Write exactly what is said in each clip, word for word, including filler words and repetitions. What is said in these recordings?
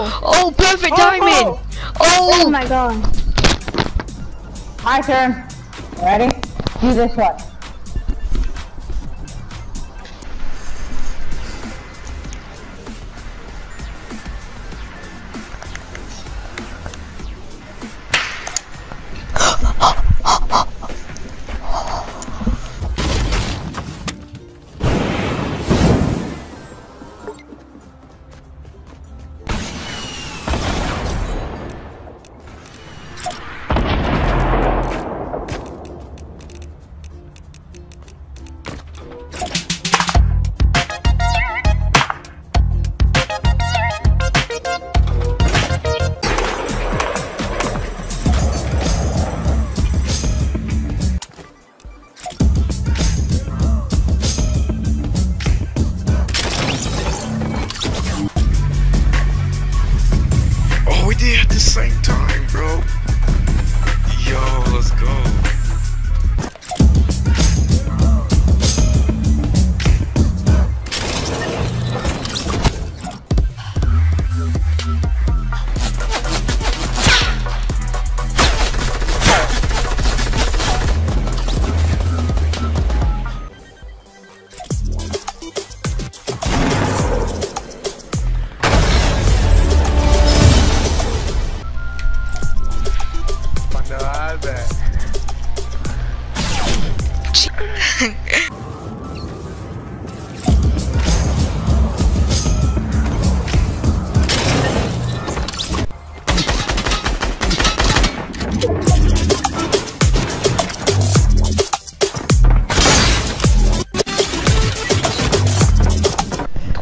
Oh! Oh, perfect timing! Oh. Oh. Oh my god. My turn. Ready? Do this one. At the same time, bro. Yo, let's go.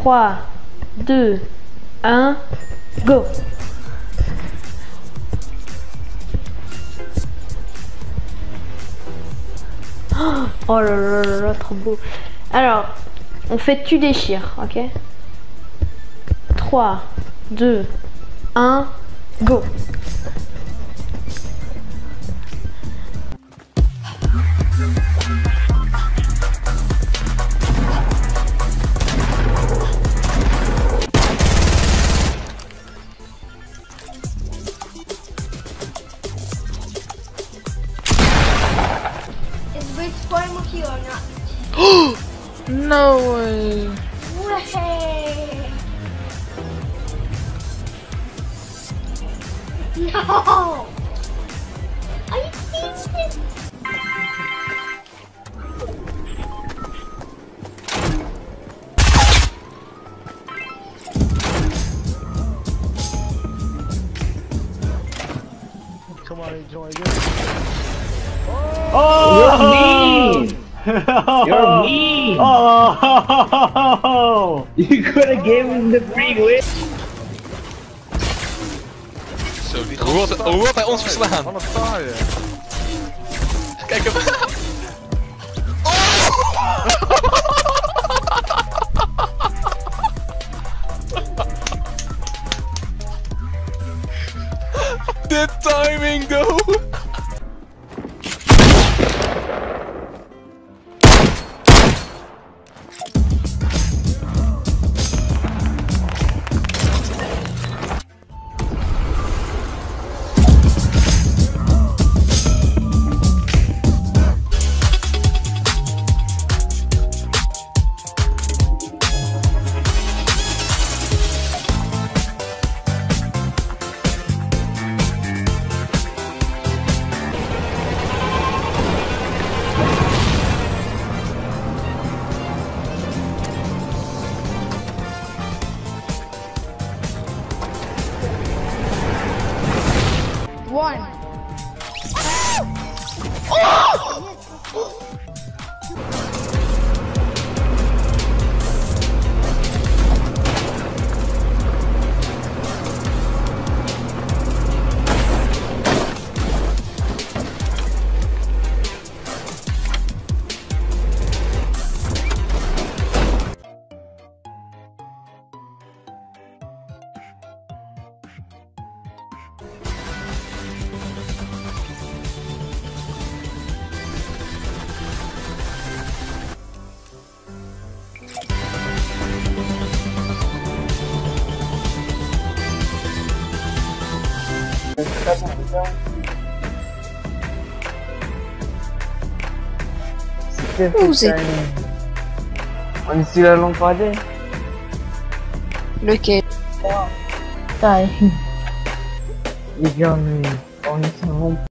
trois, deux, un, go! Oh là là là là, trop beau. Alors, on fait tu déchires, ok? trois, deux, un, go! No way. Way. No. Are you serious? Come on, join us. Oh! Oh! You're mean. You're mean! Oh! You could have given the free win! Zo, die hoe wordt hij ons verslaan? Wat een taaie! Kijk hem! Dit timing, though! musique. On est sur la langue parlée. Lequel? Taille. Il vient, on est sur la langue